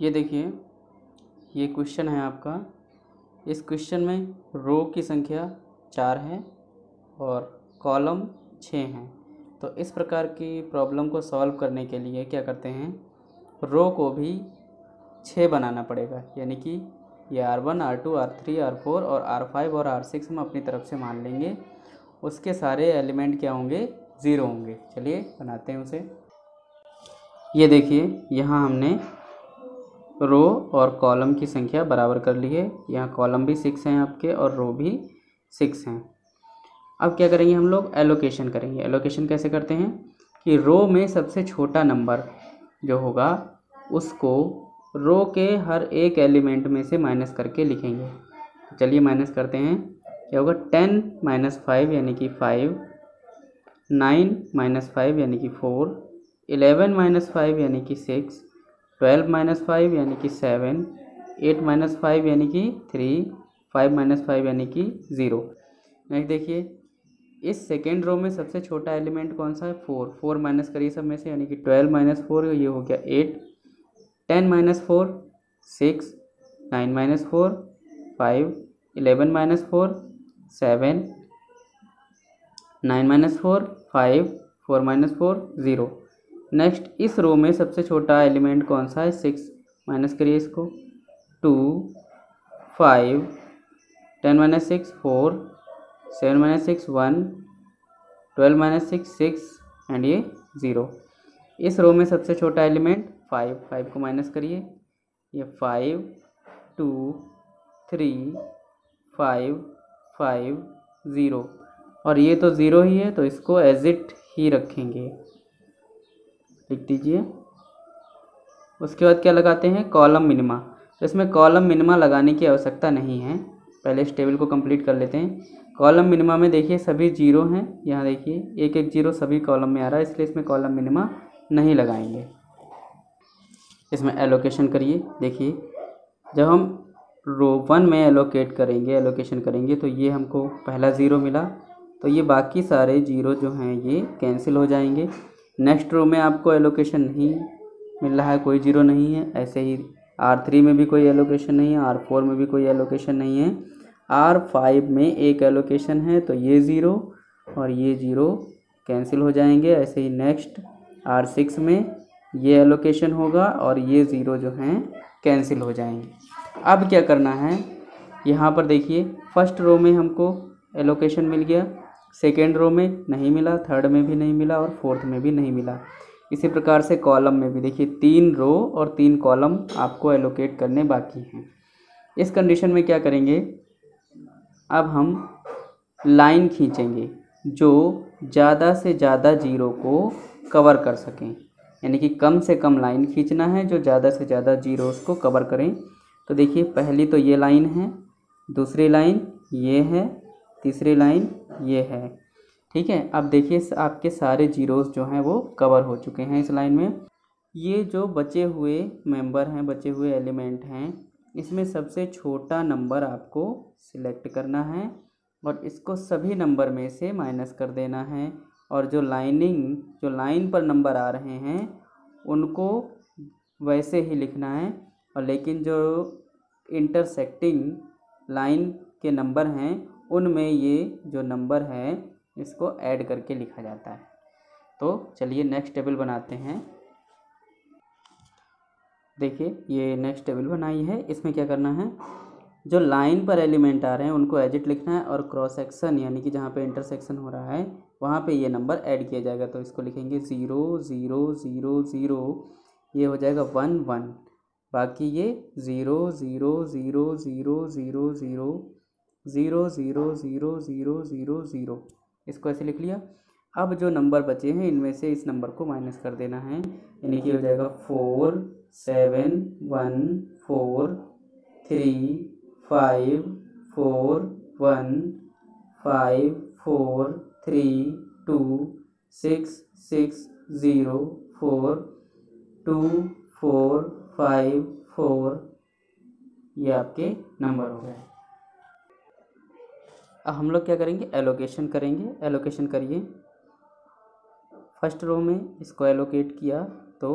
ये देखिए, ये क्वेश्चन है आपका। इस क्वेश्चन में रो की संख्या 4 है और कॉलम 6 हैं। तो इस प्रकार की प्रॉब्लम को सॉल्व करने के लिए क्या करते हैं, रो को भी 6 बनाना पड़ेगा। यानी कि ये R1, R2, R3, R4 और R5 और R6 हम अपनी तरफ से मान लेंगे। उसके सारे एलिमेंट क्या होंगे, 0 होंगे। चलिए बनाते हैं उसे। ये देखिए, यहाँ हमने रो और कॉलम की संख्या बराबर कर ली है। यहाँ कॉलम भी 6 हैं आपके और रो भी 6 हैं। अब क्या करेंगे हम लोग, एलोकेशन करेंगे। एलोकेशन कैसे करते हैं कि रो में सबसे छोटा नंबर जो होगा उसको रो के हर एक एलिमेंट में से माइनस करके लिखेंगे। चलिए माइनस करते हैं। क्या होगा, 10 - 5 यानी कि 5, 9 - 5 यानी कि 4, 11 - 5 यानी कि 6, 12 - 5 यानी कि 7, 8 - 5 यानी कि 3, 5 - 5 यानी कि 0। नेक्स्ट देखिए, इस सेकेंड रो में सबसे छोटा एलिमेंट कौन सा है, 4। 4 माइनस करिए सब में से, यानी कि 12 - 4 ये हो गया 8, 10 - 4 6, 9 - 4 5, 11 - 4 7, 9 - 4 5, 4 - 4 0। नेक्स्ट, इस रो में सबसे छोटा एलिमेंट कौन सा है, 6। माइनस करिए इसको, 2 5, 10 - 6 4, 7 - 6 1, 12 - 6 6 एंड ये 0। इस रो में सबसे छोटा एलिमेंट 5 को माइनस करिए, ये 5 2 3 5 5 0 और ये तो 0 ही है तो इसको एज इट ही रखेंगे, लिख दीजिए। उसके बाद क्या लगाते हैं, कॉलम मिनिमा। तो इसमें कॉलम मिनिमा लगाने की आवश्यकता नहीं है। पहले इस टेबल को कंप्लीट कर लेते हैं। कॉलम मिनिमा में देखिए सभी 0 हैं। यहाँ देखिए 1 1 0 सभी कॉलम में आ रहा है, इसलिए इसमें कॉलम मिनिमा नहीं लगाएंगे। इसमें एलोकेशन करिए। देखिए जब हम रो 1 में एलोकेशन करेंगे तो ये हमको पहला 0 मिला, तो ये बाकी सारे 0 जो हैं ये कैंसिल हो जाएंगे। नेक्स्ट रो में आपको एलोकेशन नहीं मिल रहा है, कोई 0 नहीं है। ऐसे ही R3 में भी कोई एलोकेशन नहीं है, R4 में भी कोई एलोकेशन नहीं है। R5 में एक एलोकेशन है तो ये 0 और ये 0 कैंसिल हो जाएंगे। ऐसे ही नेक्स्ट R6 में ये एलोकेशन होगा और ये 0 जो हैं कैंसिल हो जाएंगे। अब क्या करना है, यहाँ पर देखिए फर्स्ट रो में हमको एलोकेशन मिल गया, सेकेंड रो में नहीं मिला, थर्ड में भी नहीं मिला और फोर्थ में भी नहीं मिला। इसी प्रकार से कॉलम में भी देखिए 3 रो और 3 कॉलम आपको एलोकेट करने बाकी हैं। इस कंडीशन में क्या करेंगे, अब हम लाइन खींचेंगे जो ज़्यादा से ज़्यादा 0 को कवर कर सकें। यानी कि कम से कम लाइन खींचना है जो ज़्यादा से ज़्यादा 0s को कवर करें। तो देखिए पहली तो ये लाइन है, दूसरी लाइन ये है, तीसरी लाइन ये है, ठीक है। अब देखिए आपके सारे 0s जो हैं वो कवर हो चुके हैं इस लाइन में। ये जो बचे हुए मेंबर हैं, बचे हुए एलिमेंट हैं, इसमें सबसे छोटा नंबर आपको सिलेक्ट करना है और इसको सभी नंबर में से माइनस कर देना है। और जो लाइन पर नंबर आ रहे हैं उनको वैसे ही लिखना है, और लेकिन जो इंटरसेक्टिंग लाइन के नंबर हैं उनमें ये जो नंबर है इसको ऐड करके लिखा जाता है। तो चलिए नेक्स्ट टेबल बनाते हैं। देखिए ये नेक्स्ट टेबल बनाई है। इसमें क्या करना है, जो लाइन पर एलिमेंट आ रहे हैं उनको एज इट लिखना है और क्रॉस सेक्शन यानी कि जहाँ पे इंटरसेक्शन हो रहा है वहाँ पे ये नंबर ऐड किया जाएगा। तो इसको लिखेंगे 0 0 0 0, ये हो जाएगा 1 1, बाकी ये 0 0 0 0 0 0 0 0 0 0 0 0 0 0 0। इसको ऐसे लिख लिया। अब जो नंबर बचे हैं इनमें से इस नंबर को माइनस कर देना है, यानी कि हो जाएगा 4 7 1 4 3 5 4 1 5 4 3 2 6 6 0 4 2 4 5 4, ये आपके नंबर हो गए। अब हम लोग क्या करेंगे, एलोकेशन करेंगे। एलोकेशन करिए, फर्स्ट रो में इसको एलोकेट किया तो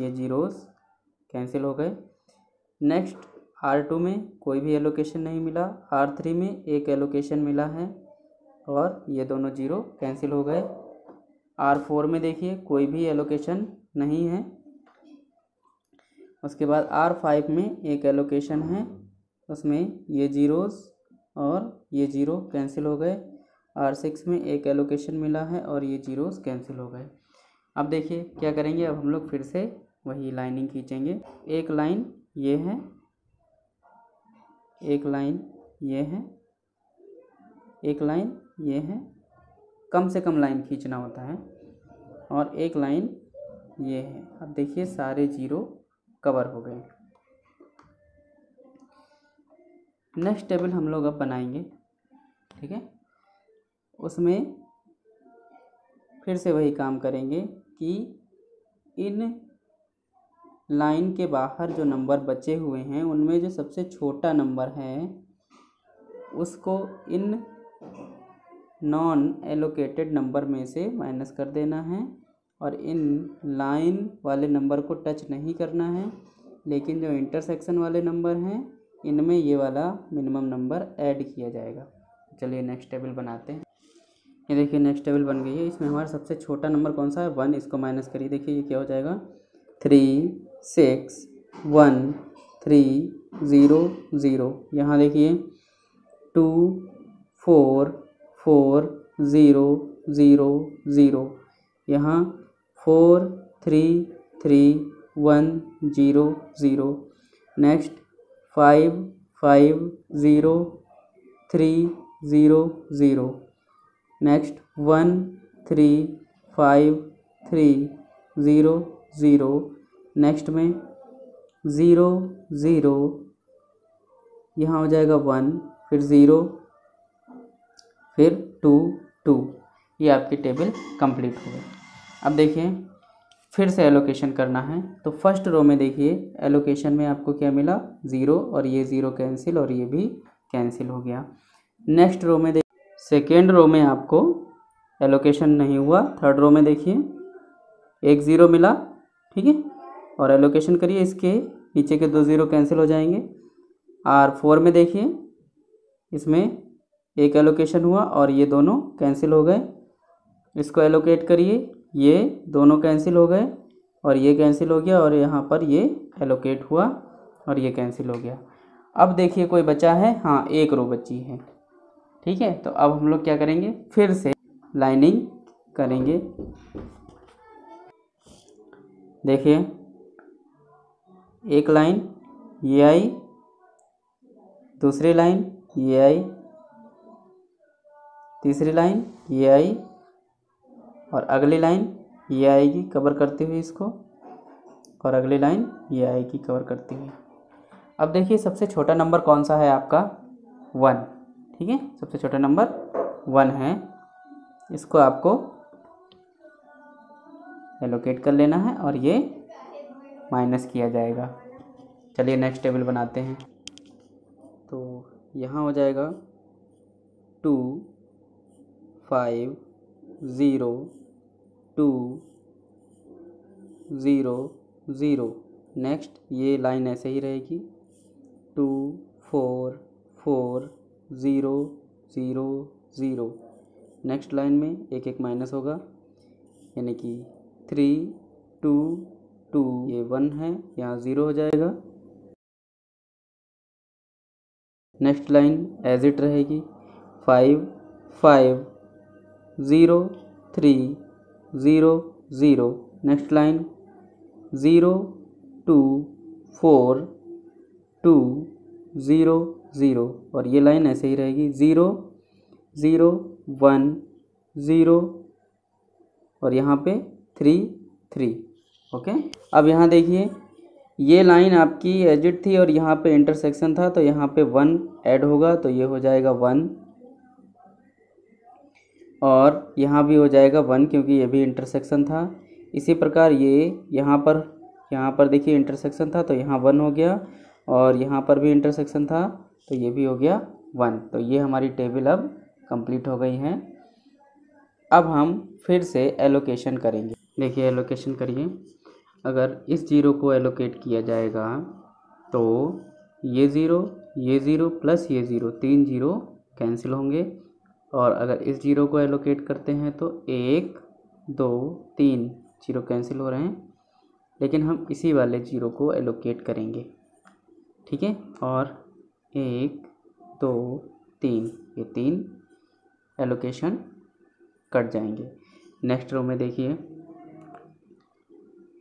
ये 0s कैंसिल हो गए। नेक्स्ट R2 में कोई भी एलोकेशन नहीं मिला, R3 में एक एलोकेशन मिला है और ये दोनों जीरो कैंसिल हो गए। R4 में देखिए कोई भी एलोकेशन नहीं है। उसके बाद R5 में एक एलोकेशन है, उसमें ये जीरोस और ये जीरो कैंसिल हो गए। R6 में एक एलोकेशन मिला है और ये जीरोस कैंसिल हो गए। अब देखिए क्या करेंगे, अब हम लोग फिर से वही लाइनिंग खींचेंगे। एक लाइन ये है, एक लाइन ये है, एक लाइन ये है, कम से कम लाइन खींचना होता है, और एक लाइन ये है। अब देखिए सारे जीरो कवर हो गए। नेक्स्ट टेबल हम लोग अब बनाएंगे, ठीक है। उसमें फिर से वही काम करेंगे कि इन लाइन के बाहर जो नंबर बचे हुए हैं उनमें जो सबसे छोटा नंबर है उसको इन नॉन एलोकेटेड नंबर में से माइनस कर देना है और इन लाइन वाले नंबर को टच नहीं करना है, लेकिन जो इंटरसेक्शन वाले नंबर हैं इनमें ये वाला मिनिमम नंबर ऐड किया जाएगा। चलिए नेक्स्ट टेबल बनाते हैं। ये देखिए नेक्स्ट टेबल बन गई है। इसमें हमारा सबसे छोटा नंबर कौन सा है, 1। इसको माइनस करिए, देखिए ये क्या हो जाएगा, 3 6 1 3 0 0। यहाँ देखिए 2 4 4 0 0 0। यहाँ 4 3 3 1 0 0। नेक्स्ट 5 5 0 3 0 0। नेक्स्ट 1 3 5 3 0 0। नेक्स्ट में 0 0, यहाँ हो जाएगा 1, फिर 0, फिर 2 2। ये आपकी टेबल कंप्लीट हो गई। अब देखिए फिर से एलोकेशन करना है, तो फर्स्ट रो में देखिए एलोकेशन में आपको क्या मिला, 0, और ये 0 कैंसिल और ये भी कैंसिल हो गया। नेक्स्ट रो में देखिए, सेकेंड रो में आपको एलोकेशन नहीं हुआ। थर्ड रो में देखिए एक 0 मिला, ठीक है, और एलोकेशन करिए, इसके नीचे के 2 ज़ीरो कैंसिल हो जाएंगे। R4 में देखिए इसमें एक एलोकेशन हुआ और ये दोनों कैंसिल हो गए। इसको एलोकेट करिए, ये दोनों कैंसिल हो गए और ये कैंसिल हो गया, और यहाँ पर ये एलोकेट हुआ और ये कैंसिल हो गया। अब देखिए कोई बचा है, हाँ एक रो बची है, ठीक है। तो अब हम लोग क्या करेंगे, फिर से लाइनिंग करेंगे। देखिए एक लाइन ये आई, दूसरी लाइन ये आई, तीसरी लाइन ये आई, और अगली लाइन ये आएगी कवर करती हुई इसको, और अगली लाइन ये आएगी कवर करती हुई। अब देखिए सबसे छोटा नंबर कौन सा है आपका, 1, ठीक है, सबसे छोटा नंबर 1 है। इसको आपको एलोकेट कर लेना है और ये माइनस किया जाएगा। चलिए नेक्स्ट टेबल बनाते हैं। तो यहाँ हो जाएगा 2 5 0 2 0 0। नेक्स्ट ये लाइन ऐसे ही रहेगी, 2 4 4 0 0 0। नेक्स्ट लाइन में एक एक माइनस होगा, यानी कि 3 2 2, ये 1 है, यहाँ 0 हो जाएगा। नेक्स्ट लाइन एज इट रहेगी, 5 5 0 3 0 0। नेक्स्ट लाइन 0 2 4 2 0 0, और ये लाइन ऐसे ही रहेगी, 0 0 1 0, और यहाँ पे 3 3, ओके। अब यहाँ देखिए ये लाइन आपकी एजिट थी और यहाँ पे इंटरसेक्शन था, तो यहाँ पे 1 ऐड होगा, तो ये हो जाएगा 1, और यहाँ भी हो जाएगा 1 क्योंकि ये भी इंटरसेक्शन था। इसी प्रकार ये यहाँ पर देखिए इंटरसेक्शन था, तो यहाँ 1 हो गया, और यहाँ पर भी इंटरसेक्शन था, तो ये भी हो गया 1। तो ये हमारी टेबल अब कंप्लीट हो गई है। अब हम फिर से एलोकेशन करेंगे। देखिए एलोकेशन करिए, अगर इस जीरो को एलोकेट किया जाएगा तो ये ज़ीरो प्लस ये ज़ीरो, तीन ज़ीरो कैंसिल होंगे। और अगर इस ज़ीरो को एलोकेट करते हैं तो एक दो तीन ज़ीरो कैंसिल हो रहे हैं, लेकिन हम इसी वाले ज़ीरो को एलोकेट करेंगे, ठीक है। और एक दो तीन, ये तीन एलोकेशन कट जाएंगे। नेक्स्ट रो में देखिए,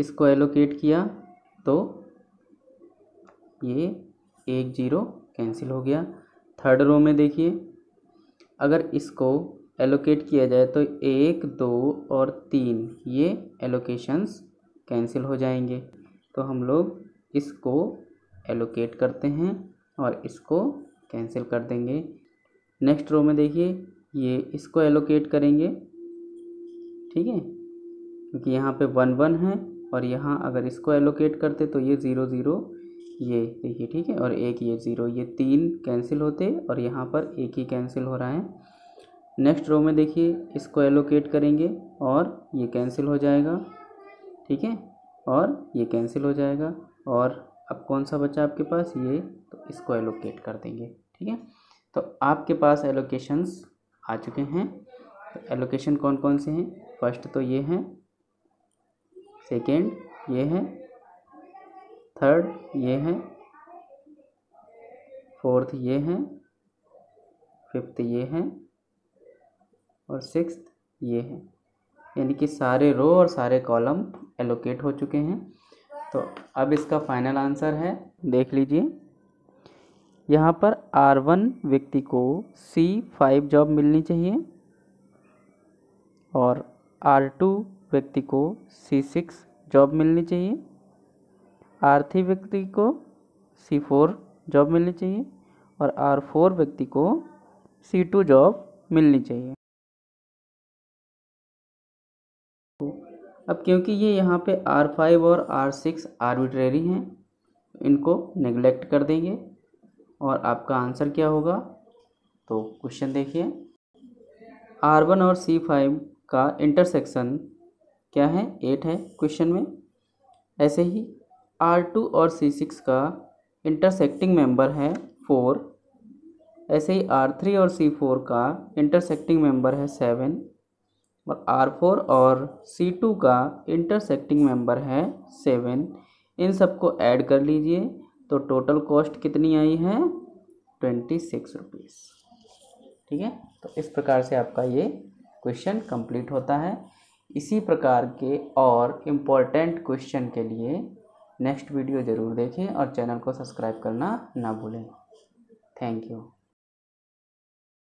इसको एलोकेट किया तो ये एक ज़ीरो कैंसिल हो गया। थर्ड रो में देखिए, अगर इसको एलोकेट किया जाए तो एक दो और तीन ये एलोकेशंस कैंसिल हो जाएंगे। तो हम लोग इसको एलोकेट करते हैं और इसको कैंसिल कर देंगे। नेक्स्ट रो में देखिए, ये इसको एलोकेट करेंगे, ठीक है, क्योंकि यहाँ पे वन वन है और यहाँ अगर इसको एलोकेट करते तो ये ज़ीरो ज़ीरो, ये देखिए, ठीक है, और एक ये ज़ीरो, ये तीन कैंसिल होते और यहाँ पर एक ही कैंसिल हो रहा है। नेक्स्ट रो में देखिए, इसको एलोकेट करेंगे और ये कैंसिल हो जाएगा, ठीक है, और ये कैंसिल हो जाएगा। और अब कौन सा बचा आपके पास, ये, तो इसको एलोकेट कर देंगे, ठीक है। तो आपके पास एलोकेशंस आ चुके हैं। तो एलोकेशन कौन कौन से हैं? फर्स्ट तो ये है, सेकंड ये है, थर्ड ये है, फोर्थ ये है, फिफ्थ ये है और सिक्स्थ ये है। यानी कि सारे रो और सारे कॉलम एलोकेट हो चुके हैं। तो अब इसका फाइनल आंसर है, देख लीजिए, यहाँ पर R1 व्यक्ति को C5 जॉब मिलनी चाहिए और R2 व्यक्ति को C6 जॉब मिलनी चाहिए, R3 व्यक्ति को C4 जॉब मिलनी चाहिए और R4 व्यक्ति को C2 जॉब मिलनी चाहिए। अब क्योंकि ये यहाँ पे R5 और R6 आर्बिट्रेरी हैं, इनको नेगलेक्ट कर देंगे। और आपका आंसर क्या होगा, तो क्वेश्चन देखिए, R1 और C5 का इंटरसेक्शन क्या है, 8 है क्वेश्चन में। ऐसे ही R2 और C6 का इंटरसेक्टिंग मेंबर है 4, ऐसे ही R3 और C4 का इंटरसेक्टिंग मेंबर है 7 और R4 और C2 का इंटरसेक्टिंग मेंबर है 7। इन सबको ऐड कर लीजिए तो टोटल कॉस्ट कितनी आई है, 26 रुपीज़, ठीक है। तो इस प्रकार से आपका ये क्वेश्चन कंप्लीट होता है। इसी प्रकार के और इम्पोर्टेंट क्वेश्चन के लिए नेक्स्ट वीडियो ज़रूर देखें और चैनल को सब्सक्राइब करना ना भूलें। Thank you.